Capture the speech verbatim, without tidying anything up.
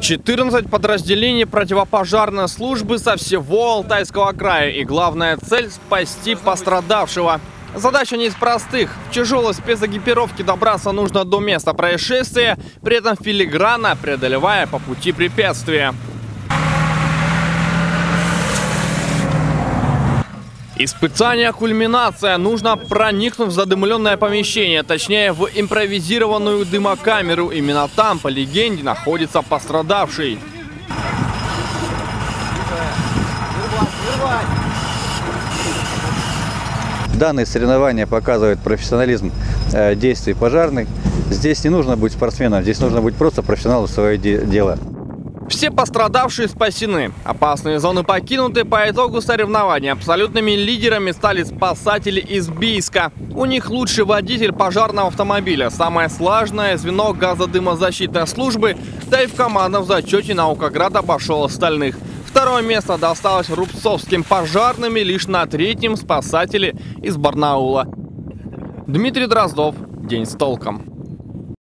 четырнадцать подразделений противопожарной службы со всего Алтайского края. И главная цель – спасти пострадавшего. Задача не из простых. В тяжелой спецэкипировке добраться нужно до места происшествия, при этом филигранно преодолевая по пути препятствия. Испытание кульминация. Нужно проникнуть в задымленное помещение, точнее в импровизированную дымокамеру. Именно там, по легенде, находится пострадавший. Данные соревнования показывают профессионализм действий пожарных. Здесь не нужно быть спортсменом, здесь нужно быть просто профессионалом в свое дело. Все пострадавшие спасены. Опасные зоны покинуты. По итогу соревнований абсолютными лидерами стали спасатели из Бийска. У них лучший водитель пожарного автомобиля, самое сложное звено газодымозащитной службы, да и в командном зачете Наукоград обошел остальных. Второе место досталось рубцовским пожарным, лишь на третьем спасатели из Барнаула. Дмитрий Дроздов. День с толком.